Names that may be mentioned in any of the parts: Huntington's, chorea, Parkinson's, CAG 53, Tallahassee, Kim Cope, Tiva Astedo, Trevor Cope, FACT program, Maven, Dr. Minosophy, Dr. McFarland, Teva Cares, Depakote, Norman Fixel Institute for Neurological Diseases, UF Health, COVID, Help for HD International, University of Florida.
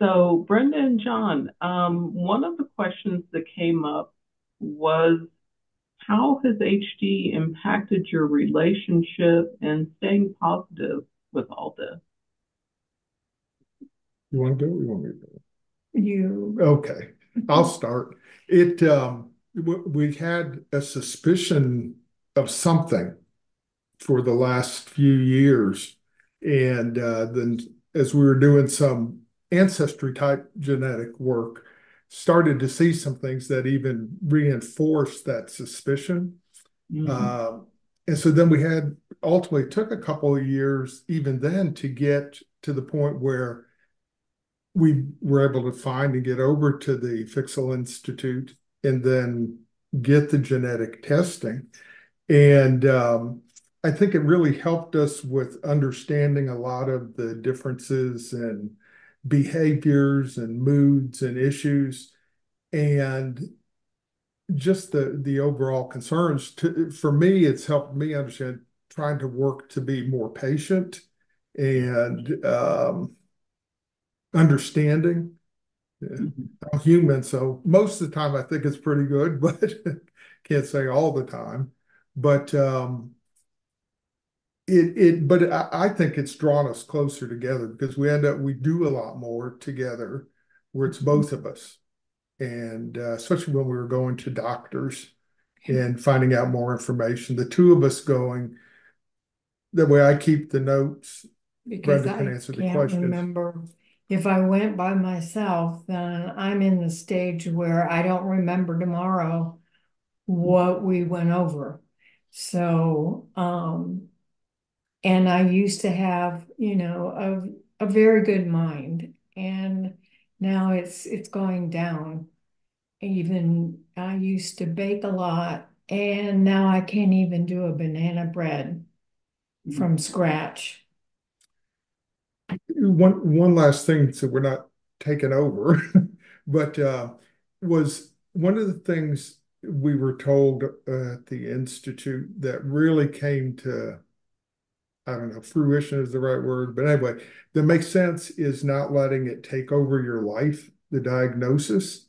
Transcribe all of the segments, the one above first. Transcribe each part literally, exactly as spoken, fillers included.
So Brenda and John, um, one of the questions that came up was, how has H D impacted your relationship and staying positive with all this? You want to do it? Or you want me to do it? You. Okay, I'll start. It um, w we had a suspicion of something for the last few years, and uh, then as we were doing some ancestry type genetic work, started to see some things that even reinforced that suspicion. Mm-hmm. uh, and so then we had ultimately took a couple of years even then to get to the point where we were able to find and get over to the Fixel Institute and then get the genetic testing. And um, I think it really helped us with understanding a lot of the differences in behaviors and moods and issues, and just the, the overall concerns. To, for me, it's helped me understand trying to work to be more patient and um, understanding. Mm-hmm. I'm human, so most of the time I think it's pretty good, but can't say all the time. But um, it it but I, I think it's drawn us closer together, because we end up we do a lot more together where it's both of us, and uh, especially when we were going to doctors and finding out more information, the two of us going. That way, I keep the notes. Because Brenda can answer the questions. I can't remember. If I went by myself, then I'm in the stage where I don't remember tomorrow what we went over. So, um, and I used to have, you know, a, a very good mind, and now it's, it's going down. Even I used to bake a lot, and now I can't even do a banana bread mm-hmm. from scratch. One, one last thing, so we're not taking over, but uh, was one of the things we were told uh, at the Institute that really came to, I don't know, fruition is the right word, but anyway, that makes sense, is not letting it take over your life, the diagnosis.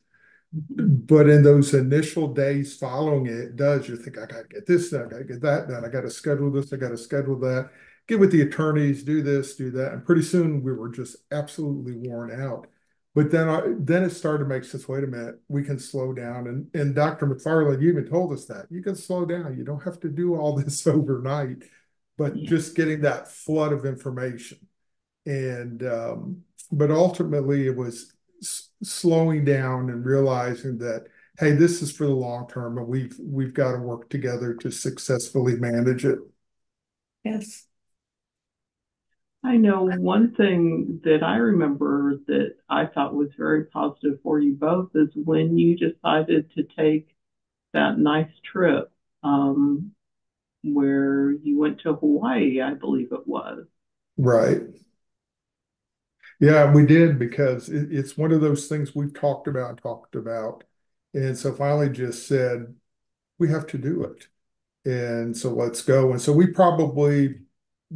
But in those initial days following it, it does. You think, I got to get this done, I got to get that done, I got to schedule this, I got to schedule that. Get with the attorneys, do this, do that. And pretty soon we were just absolutely worn out. But then I, then it started to make sense, wait a minute, we can slow down. And, and Doctor McFarland, you even told us that. You can slow down. You don't have to do all this overnight, but yeah. Just getting that flood of information. And um, but ultimately it was s slowing down and realizing that, hey, this is for the long term, and we've, we've got to work together to successfully manage it. Yes. I know one thing that I remember that I thought was very positive for you both is when you decided to take that nice trip um, where you went to Hawaii, I believe it was. Right. Yeah, we did, because it, it's one of those things we've talked about, talked about. And so finally just said, we have to do it. And so let's go. And so we probably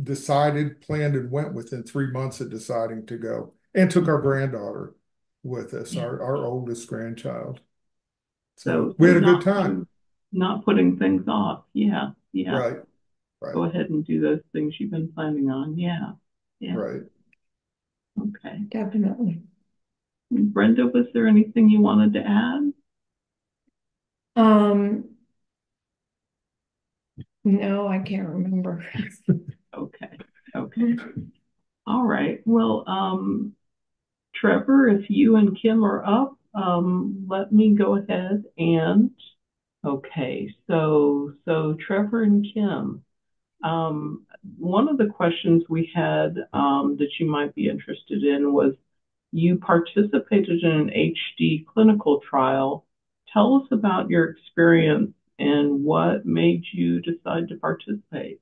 decided, planned, and went within three months of deciding to go, and took our granddaughter with us, yeah. our, our oldest grandchild. So, so we had a good time. Not putting things off. Yeah. Yeah. Right. Right. Go ahead and do those things you've been planning on. Yeah. Yeah. Right. Okay. Definitely. Brenda, was there anything you wanted to add? Um, no, I can't remember. Okay. Okay. All right. Well, um, Trevor, if you and Kim are up, um, let me go ahead and, okay. So, so Trevor and Kim, um, one of the questions we had um, that you might be interested in was, you participated in an H D clinical trial. Tell us about your experience and what made you decide to participate.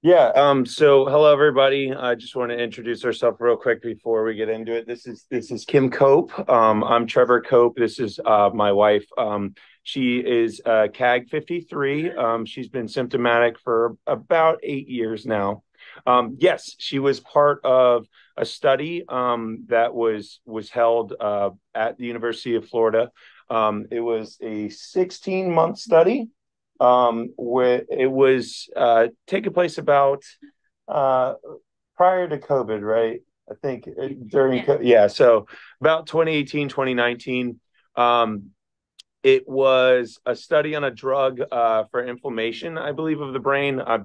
Yeah. Um, so hello, everybody. I just want to introduce ourselves real quick before we get into it. This is this is Kim Cope. Um, I'm Trevor Cope. This is uh, my wife. Um, she is uh, C A G fifty-three. Um, she's been symptomatic for about eight years now. Um, yes, she was part of a study um, that was was held uh, at the University of Florida. Um, it was a sixteen month study um, where it was uh, taking place about uh, prior to COVID, right? I think during, yeah. yeah, so about twenty eighteen, twenty nineteen, um, it was a study on a drug uh, for inflammation, I believe, of the brain. I,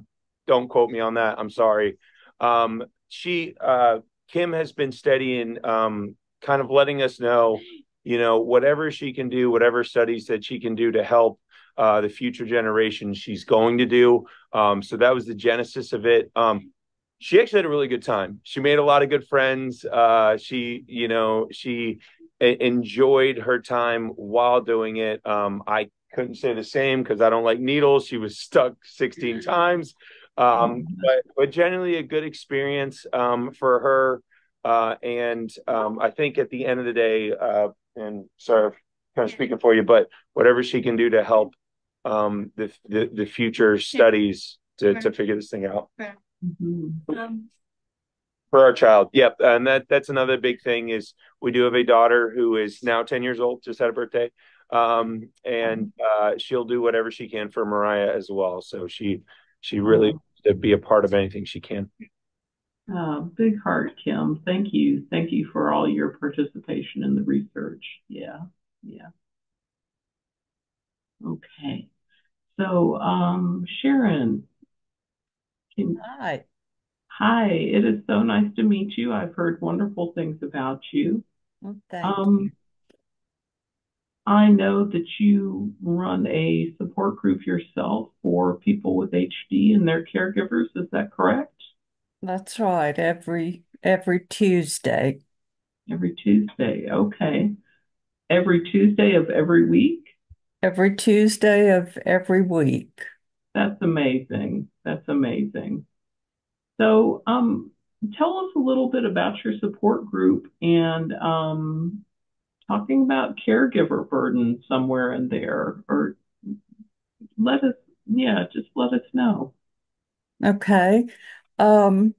don't quote me on that. I'm sorry. Um, she, uh, Kim has been studying, um, kind of letting us know, you know, whatever she can do, whatever studies that she can do to help uh, the future generation, she's going to do. Um, so that was the genesis of it. Um, She actually had a really good time. She made a lot of good friends. Uh, she, you know, she a- enjoyed her time while doing it. Um, I couldn't say the same because I don't like needles. She was stuck sixteen times, um, but, but generally a good experience um, for her. Uh, and um, I think at the end of the day, uh, and sorry, kind of speaking for you, but whatever she can do to help um, the, the the future studies to to figure this thing out. Mm-hmm. Um, for our child. Yep. And that that's another big thing is we do have a daughter who is now ten years old, just had a birthday. Um, and uh, she'll do whatever she can for Mariah as well. So she she really wants to be a part of anything she can. Uh, big heart, Kim. Thank you. Thank you for all your participation in the research. Yeah. Yeah. Okay. So um, Sharon. Hi. Hi. It is so nice to meet you. I've heard wonderful things about you. Well, thank um, you. I know that you run a support group yourself for people with H D and their caregivers. Is that correct? That's right. Every every Tuesday. Every Tuesday. Okay. Every Tuesday of every week? Every Tuesday of every week. That's amazing. That's amazing. So um, tell us a little bit about your support group and um, talking about caregiver burden somewhere in there, or let us, yeah, just let us know. Okay. Um,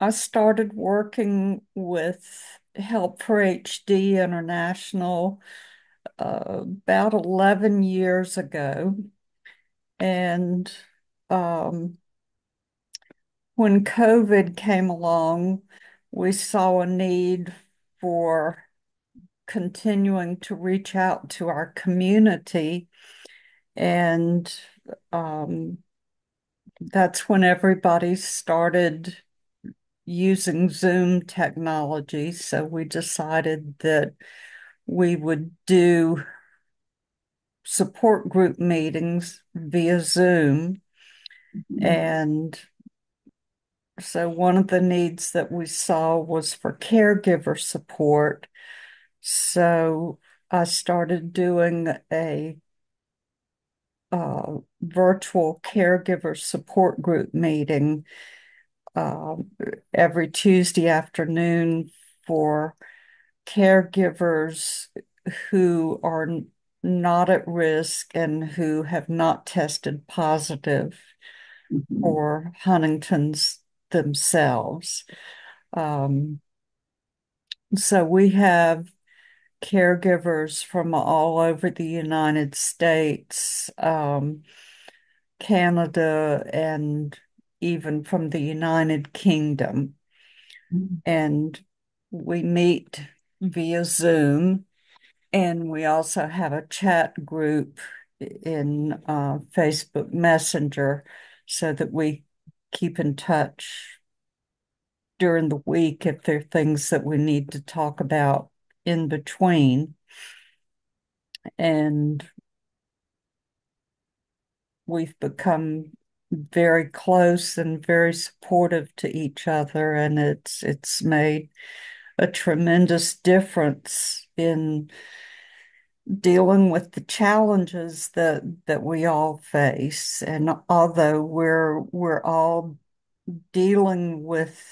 I started working with Help for H D International uh, about eleven years ago. And um, when COVID came along, we saw a need for continuing to reach out to our community. And um, that's when everybody started using Zoom technology. So we decided that we would do support group meetings via Zoom. Mm-hmm. And so one of the needs that we saw was for caregiver support. So I started doing a uh, virtual caregiver support group meeting uh, every Tuesday afternoon for caregivers who are not at risk and who have not tested positive mm-hmm. for Huntington's themselves. Um, so we have caregivers from all over the United States, um, Canada, and even from the United Kingdom. Mm-hmm. And we meet via Zoom. And we also have a chat group in uh, Facebook Messenger so that we keep in touch during the week if there are things that we need to talk about in between. And we've become very close and very supportive to each other, and it's it's made a tremendous difference in dealing with the challenges that that we all face. And although we're we're all dealing with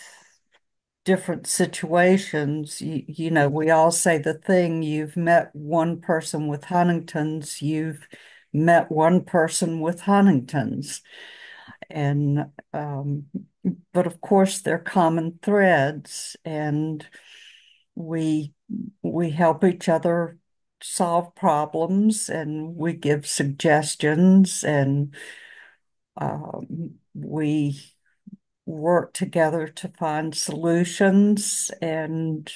different situations, you, you know, we all say the thing, you've met one person with Huntington's, you've met one person with Huntington's. and um, but of course they're common threads, and we we help each other solve problems, and we give suggestions, and um, we work together to find solutions, and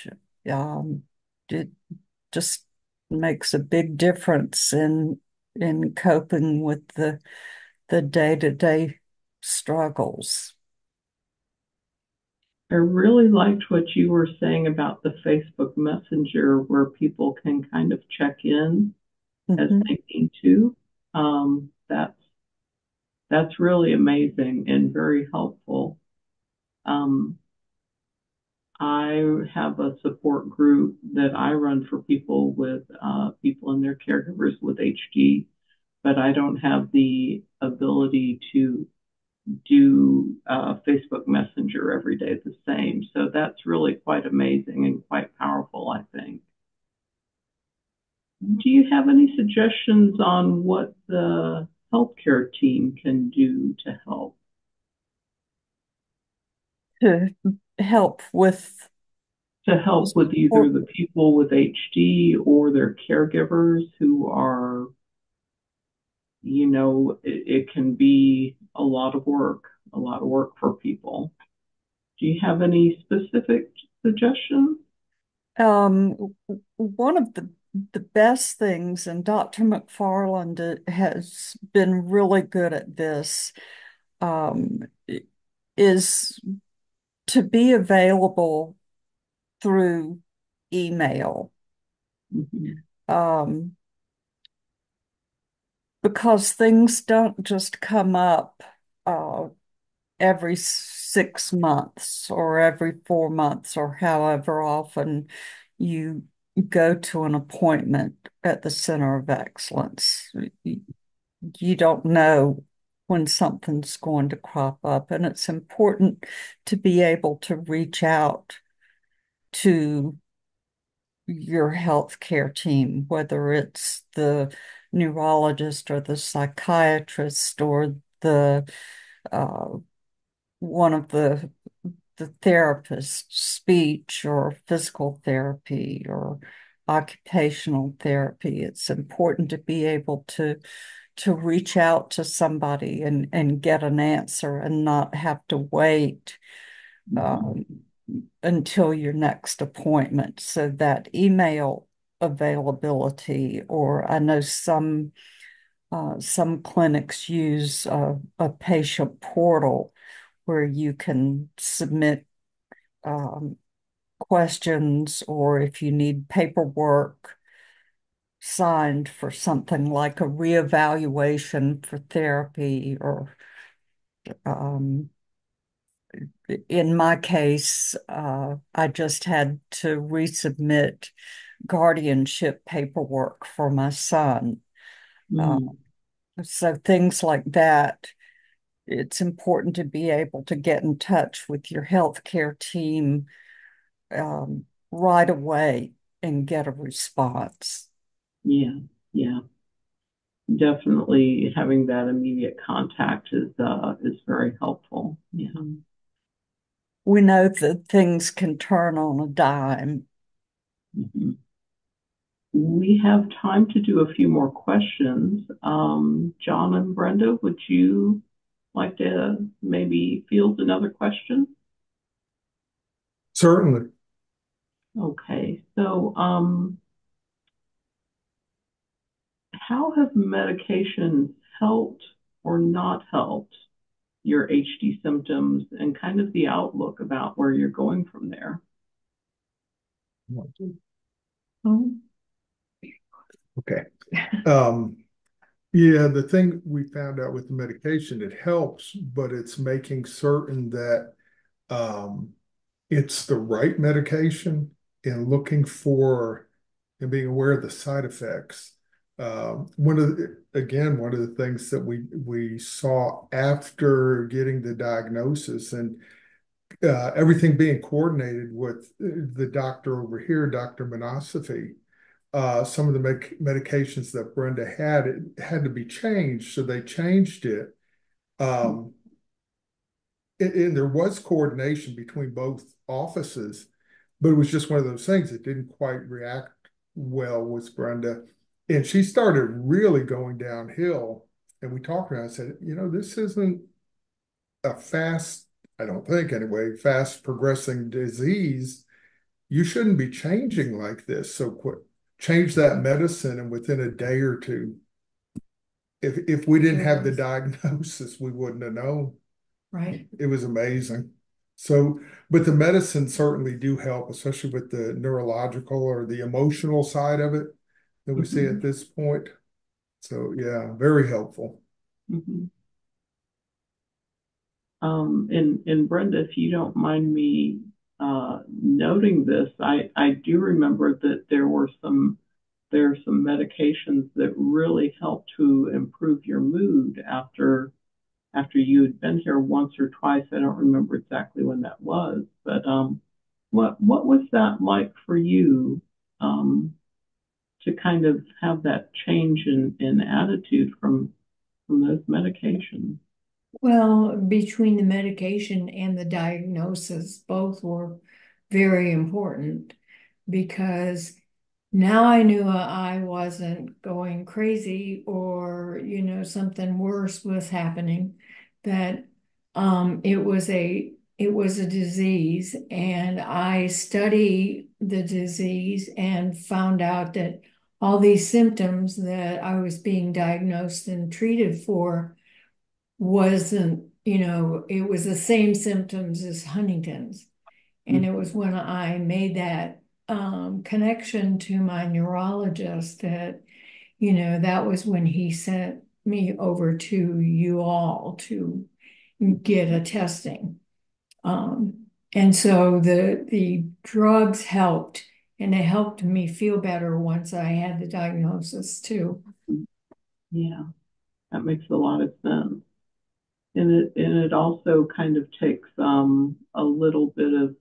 um, it just makes a big difference in in coping with the the day-to-day struggles. I really liked what you were saying about the Facebook Messenger, where people can kind of check in mm-hmm. as they need to. Um, that's that's really amazing and very helpful. Um, I have a support group that I run for people with uh, people and their caregivers with H D, but I don't have the ability to do uh, Facebook Messenger every day the same. So that's really quite amazing and quite powerful, I think. Do you have any suggestions on what the healthcare team can do to help? To help with? To help with either the people with H D or their caregivers who are, you know, it, it can be a lot of work, a lot of work for people. Do you have any specific suggestions? Um, one of the, the best things, and Doctor McFarland has been really good at this, um, is to be available through email. Mm-hmm. Um, because things don't just come up uh, every six months or every four months or however often you go to an appointment at the Center of Excellence. You don't know when something's going to crop up, and it's important to be able to reach out to your healthcare team, whether it's the neurologist or the psychiatrist or the uh, one of the the therapists, speech or physical therapy or occupational therapy. It's important to be able to to reach out to somebody and and get an answer and not have to wait um, until your next appointment. So that email availability, or I know some uh, some clinics use a, a patient portal where you can submit um, questions, or if you need paperwork signed for something like a reevaluation for therapy, or um, in my case, uh, I just had to resubmit guardianship paperwork for my son. Mm. Um, so things like that, it's important to be able to get in touch with your healthcare team um, right away and get a response. Yeah, yeah. Definitely having that immediate contact is uh, is very helpful. Yeah. We know that things can turn on a dime. Mm-hmm. We have time to do a few more questions. Um, John and Brenda, would you like to maybe field another question? Certainly. Okay, so um, how have medications helped or not helped your H D symptoms, and kind of the outlook about where you're going from there? Um, Okay. Um, yeah, the thing we found out with the medication, it helps, but it's making certain that um, it's the right medication, and looking for and being aware of the side effects. Uh, one of the, again, one of the things that we we saw after getting the diagnosis, and uh, everything being coordinated with the doctor over here, Doctor Minosophy, Uh, some of the med medications that Brenda had, it had to be changed. So they changed it. Um, and, and there was coordination between both offices, but it was just one of those things that didn't quite react well with Brenda. And she started really going downhill. And we talked to her, and I said, you know, this isn't a fast, I don't think anyway, fast progressing disease. You shouldn't be changing like this so quick. Change that medicine, and within a day or two, if if we didn't have the diagnosis, we wouldn't have known. Right. It was amazing. So, but the medicine certainly do help, especially with the neurological or the emotional side of it that we mm-hmm. see at this point. So, yeah, very helpful. Mm-hmm. Um, and, and Brenda, if you don't mind me uh, noting this, I, I do remember that there were some, there are some medications that really help to improve your mood after after you had been here once or twice. I don't remember exactly when that was, but um, what what was that like for you um, to kind of have that change in, in attitude from from those medications? Well, between the medication and the diagnosis, both were very important, because now I knew I wasn't going crazy or, you know, something worse was happening, that um, it was a it was a disease. And I studied the disease and found out that all these symptoms that I was being diagnosed and treated for wasn't, you know, it was the same symptoms as Huntington's. And mm-hmm. it was when I made that Um, connection to my neurologist that, you know, that was when he sent me over to you all to get a testing. Um, and so the, the drugs helped, and it helped me feel better once I had the diagnosis too. Yeah, that makes a lot of sense. And it, and it also kind of takes um, a little bit of,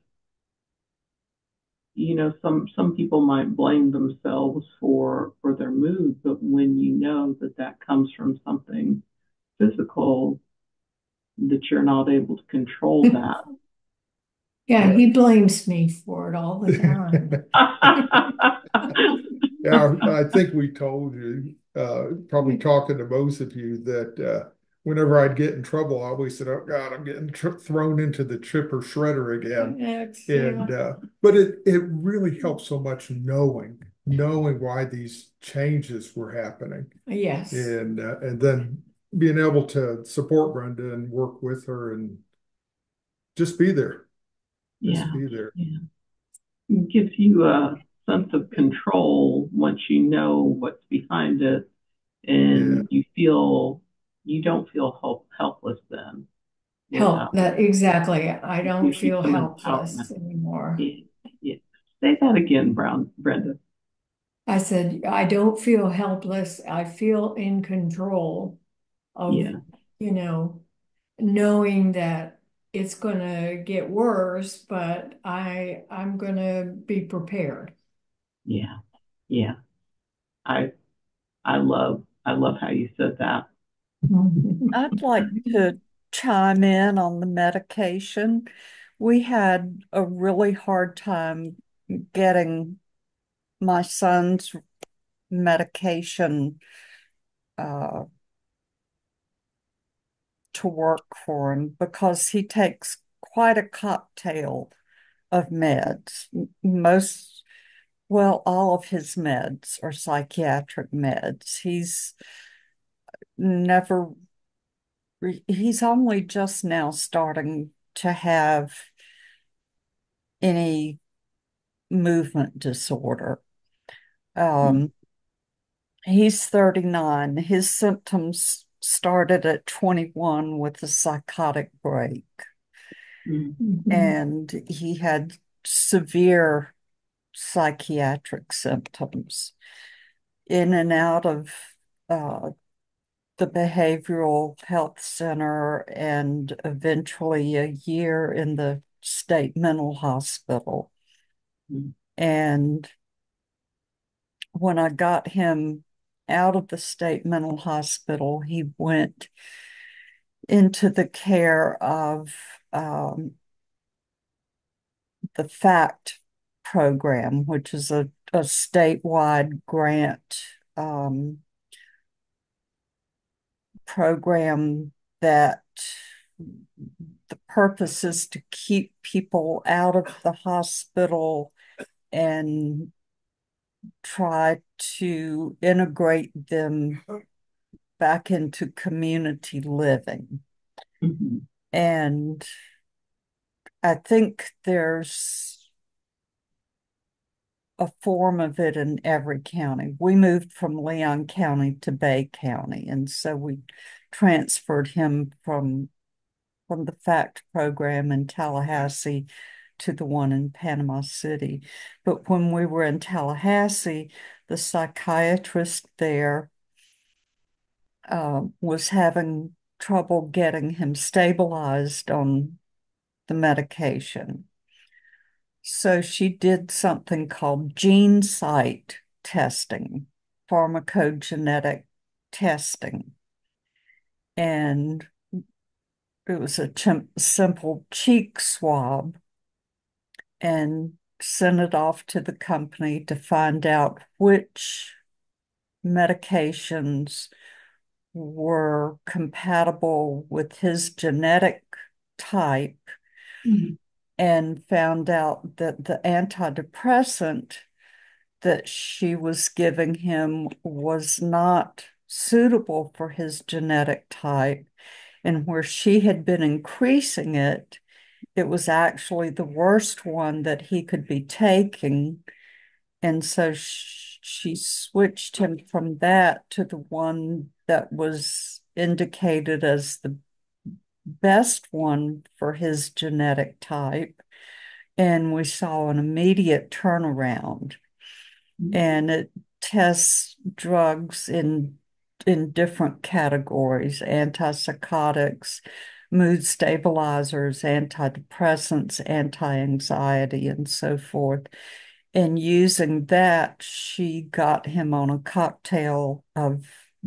you know, some some people might blame themselves for for their mood, but when you know that that comes from something physical, that you're not able to control that. Yeah, he blames me for it all the time. Yeah, I think we told you, uh, probably talking to both of you, that uh, whenever I'd get in trouble, I always said, "Oh God, I'm getting tr- thrown into the chipper shredder again." Next, and yeah. uh, but it it really helped so much knowing knowing why these changes were happening. Yes, and uh, and then being able to support Brenda and work with her and just be there. Just yeah, be there. Yeah. It gives you a sense of control once you know what's behind it, and yeah. you feel. You don't feel help, helpless then. Help, that, exactly. I don't you feel helpless help anymore. Yeah, yeah. Say that again, Brown, Brenda. I said, I don't feel helpless. I feel in control of, yeah. you know, knowing that it's going to get worse, but I, I'm going to be prepared. Yeah, yeah. I, I love, I love how you said that. I'd like to chime in on the medication. We had a really hard time getting my son's medication uh, to work for him, because he takes quite a cocktail of meds. Most, well, all of his meds are psychiatric meds. He's never, he's only just now starting to have any movement disorder. Um, mm-hmm. He's thirty-nine. His symptoms started at twenty-one with a psychotic break. Mm-hmm. And he had severe psychiatric symptoms, in and out of uh, the behavioral health center, and eventually a year in the state mental hospital. Mm-hmm. And when I got him out of the state mental hospital, he went into the care of um, the FACT program, which is a, a statewide grant um, program that the purpose is to keep people out of the hospital and try to integrate them back into community living. Mm-hmm. And I think there's a form of it in every county. We moved from Leon County to Bay County, and so we transferred him from from the FACT program in Tallahassee to the one in Panama City. But when we were in Tallahassee, the psychiatrist there uh, was having trouble getting him stabilized on the medication. So she did something called gene site testing, pharmacogenetic testing. And it was a simple cheek swab and sent it off to the company to find out which medications were compatible with his genetic type, mm-hmm. and found out that the antidepressant that she was giving him was not suitable for his genetic type. And where she had been increasing it, it was actually the worst one that he could be taking. And so sh she switched him from that to the one that was indicated as the best one for his genetic type. And we saw an immediate turnaround. Mm-hmm. And it tests drugs in in different categories: antipsychotics, mood stabilizers, antidepressants, anti-anxiety, and so forth. And using that, she got him on a cocktail of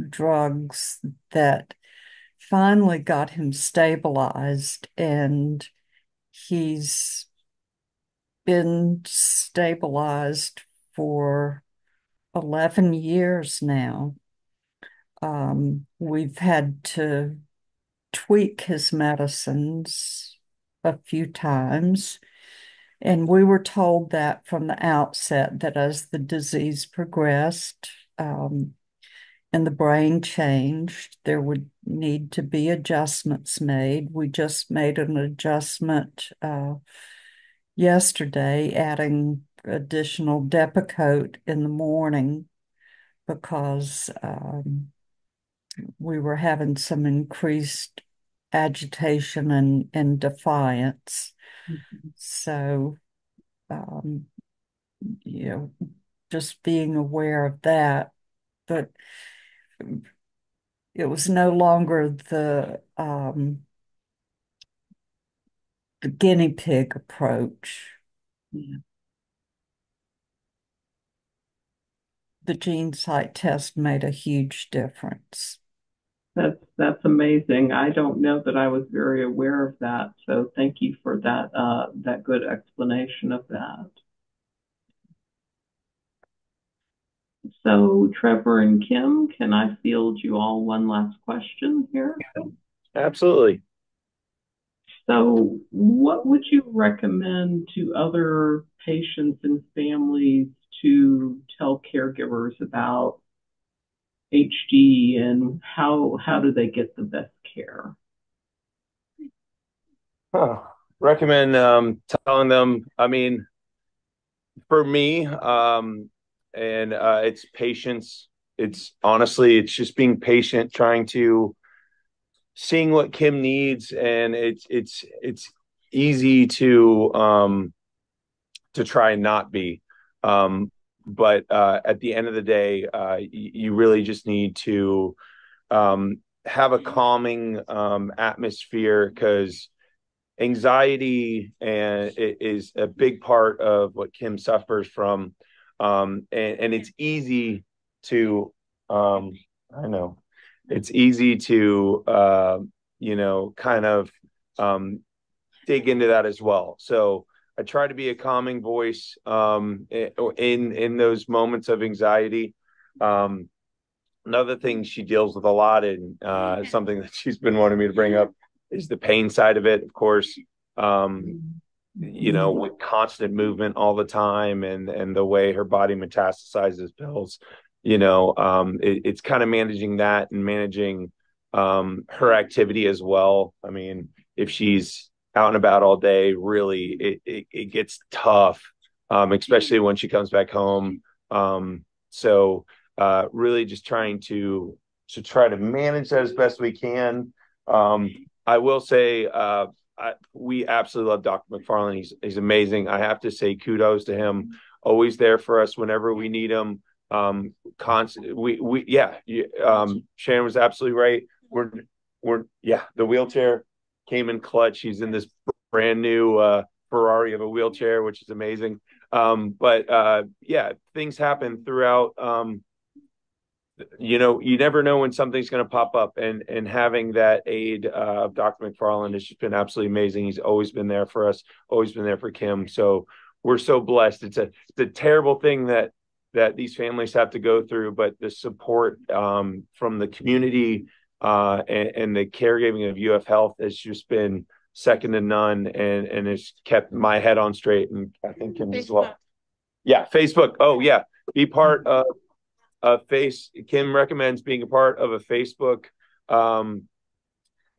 drugs that finally got him stabilized. And he's been stabilized for eleven years now. Um, we've had to tweak his medicines a few times. And we were told that from the outset, that as the disease progressed um, and the brain changed, there would need to be adjustments made. We just made an adjustment uh, yesterday, adding additional Depakote in the morning because um, we were having some increased agitation and, and defiance. Mm-hmm. So, um, you know, just being aware of that. But it was no longer the, um, the guinea pig approach. Yeah. The gene site test made a huge difference. That's, that's amazing. I don't know that I was very aware of that. So thank you for that, uh, that good explanation of that. So Trevor and Kim, can I field you all one last question here? Absolutely. So what would you recommend to other patients and families to tell caregivers about H D, and how how do they get the best care? Huh. Recommend um, telling them. I mean, for me, um, and uh, it's patience. It's honestly, it's just being patient, trying to seeing what Kim needs, and it's it's it's easy to um, to try and not be. Um, but uh, at the end of the day, uh, you really just need to um, have a calming um, atmosphere, because anxiety and it is a big part of what Kim suffers from. Um, and, and it's easy to, um, I know, it's easy to, uh, you know, kind of um, dig into that as well. So I try to be a calming voice um, in, in those moments of anxiety. Um, another thing she deals with a lot, and uh, something that she's been wanting me to bring up, is the pain side of it, of course. Um, you know, with constant movement all the time, and and the way her body metastasizes pills, you know, um, it, it's kind of managing that and managing um, her activity as well. I mean, if she's out and about all day, really, it, it, it gets tough, um, especially when she comes back home. Um, so uh, really just trying to, to try to manage that as best we can. Um, I will say, uh, I, we absolutely love Doctor McFarland. He's, he's amazing. I have to say kudos to him. Always there for us whenever we need him. Um, constant. We, we, yeah. You, um, Sharon was absolutely right. We're, we're, yeah. The wheelchair came in clutch. He's in this brand new uh, Ferrari of a wheelchair, which is amazing. Um, but uh, yeah, things happen throughout. Um, you know, you never know when something's going to pop up, and and having that aid uh, of Doctor McFarland has just been absolutely amazing. He's always been there for us, always been there for Kim. So we're so blessed. It's a, it's a terrible thing that, that these families have to go through, but the support um, from the community uh, and, and the caregiving of U F Health has just been second to none, and and it's kept my head on straight, and I think Kim as well. Yeah, Facebook. Oh yeah, be part of a face. Kim recommends being a part of a Facebook um,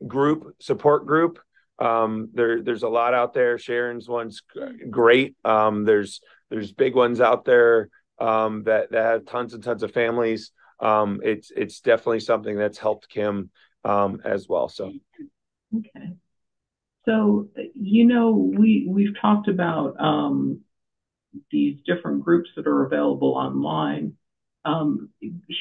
group, support group. Um, there, there's a lot out there. Sharon's one's great. Um, there's there's big ones out there. Um, that, that have tons and tons of families. Um, it's, it's definitely something that's helped Kim, um, as well. So, okay. So, you know, we, we've talked about, um, these different groups that are available online. Um,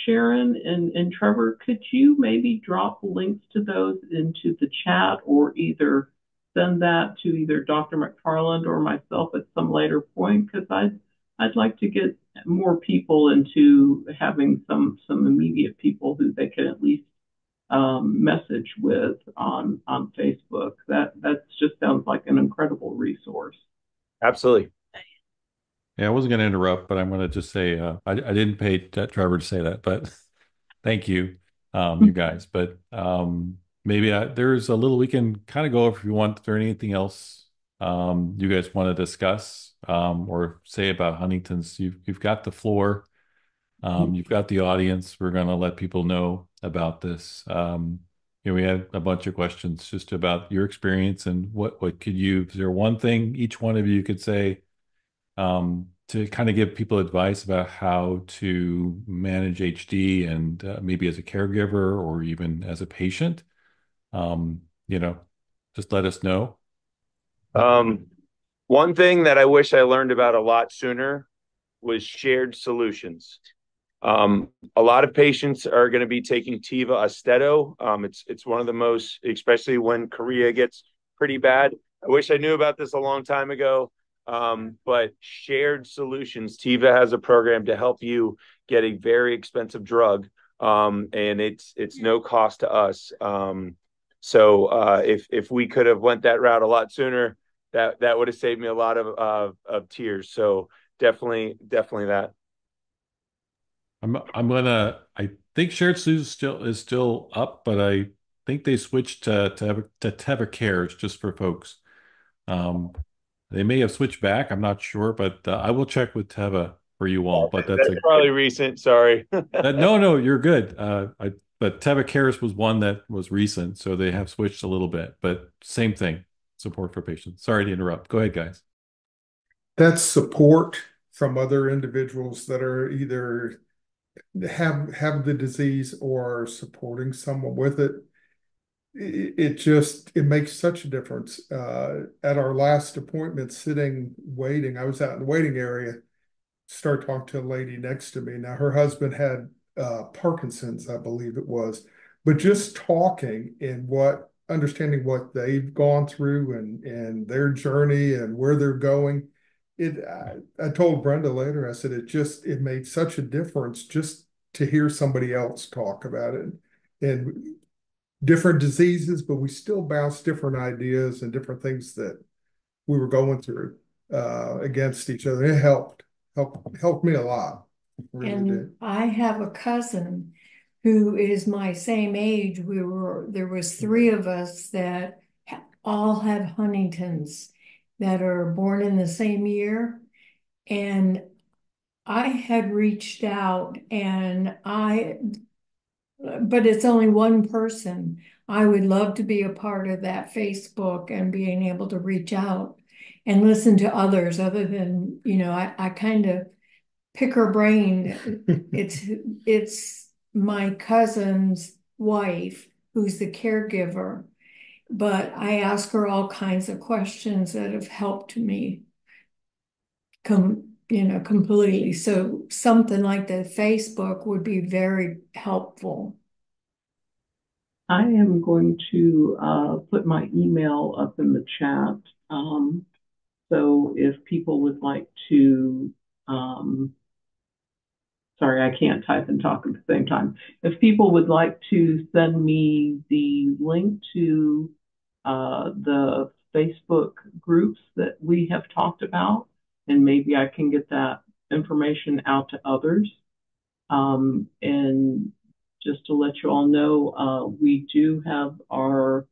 Sharon and, and Trevor, could you maybe drop links to those into the chat, or either send that to either Doctor McFarland or myself at some later point? Cause I'd, I'd like to get more people into having some some immediate people who they can at least um, message with on on Facebook. That that just sounds like an incredible resource. Absolutely. Yeah, I wasn't going to interrupt, but I'm going to just say uh, I, I didn't pay Trevor to say that, but thank you, um, you guys. But um, maybe I, there's a little we can kind of go over if you want. If there's anything else um, you guys want to discuss. Um, or say about Huntington's, you've, you've got the floor, um, you've got the audience. We're going to let people know about this. Um, you know, we had a bunch of questions just about your experience and what, what could you, is there one thing each one of you could say um, to kind of give people advice about how to manage H D and uh, maybe as a caregiver or even as a patient, um, you know, just let us know. Um. One thing that I wish I learned about a lot sooner was shared solutions. Um, a lot of patients are going to be taking Tiva Astedo. Um, it's, it's one of the most, especially when chorea gets pretty bad. I wish I knew about this a long time ago, um, but shared solutions. Tiva has a program to help you get a very expensive drug, um, and it's, it's no cost to us. Um, so uh, if, if we could have went that route a lot sooner, That that would have saved me a lot of of, of tears. So definitely, definitely that. I'm I'm gonna. I think Shared Suze still is still up, but I think they switched to to, to Teva Cares just for folks. Um, they may have switched back. I'm not sure, but uh, I will check with Teva for you all. But that's, that's a, probably recent. Sorry. that, no, no, you're good. Uh, I but Teva Cares was one that was recent, so they have switched a little bit, but same thing. Support for patients. Sorry to interrupt. Go ahead, guys. That's support from other individuals that are either have have the disease or supporting someone with it. It, it just, it makes such a difference. Uh, at our last appointment, sitting, waiting, I was out in the waiting area, started talking to a lady next to me. Now, her husband had uh, Parkinson's, I believe it was, but just talking and what understanding what they've gone through and and their journey and where they're going, it I, I told Brenda later, I said it just it made such a difference just to hear somebody else talk about it, and different diseases, but we still bounced different ideas and different things that we were going through uh, against each other. It helped, helped, helped me a lot. Really and did. I have a cousin who is my same age. We were, there was three of us that all have Huntington's that are born in the same year. And I had reached out and I, but it's only one person. I would love to be a part of that Facebook and being able to reach out and listen to others other than, you know, I, I kind of pick her brain. It's, it's my cousin's wife who's the caregiver, but I ask her all kinds of questions that have helped me come, you know, completely. So something like the Facebook would be very helpful. I am going to uh, put my email up in the chat. Um, so if people would like to, um, sorry, I can't type and talk at the same time. If people would like to send me the link to uh, the Facebook groups that we have talked about, and maybe I can get that information out to others. Um, and just to let you all know, uh, we do have our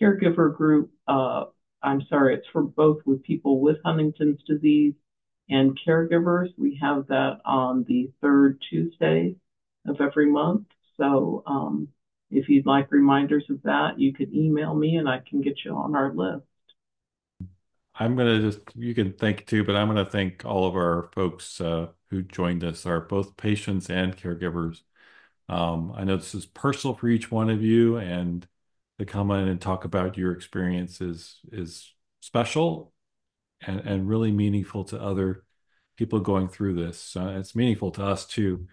caregiver group. Uh, I'm sorry, it's for both with people with Huntington's disease and caregivers. We have that on the third Tuesday of every month. So um, if you'd like reminders of that, you could email me and I can get you on our list. I'm going to just, you can thank too, but I'm going to thank all of our folks uh, who joined us, our both patients and caregivers. Um, I know this is personal for each one of you, and to come in and talk about your experience is, is special and, and really meaningful to other people going through this. Uh, it's meaningful to us too.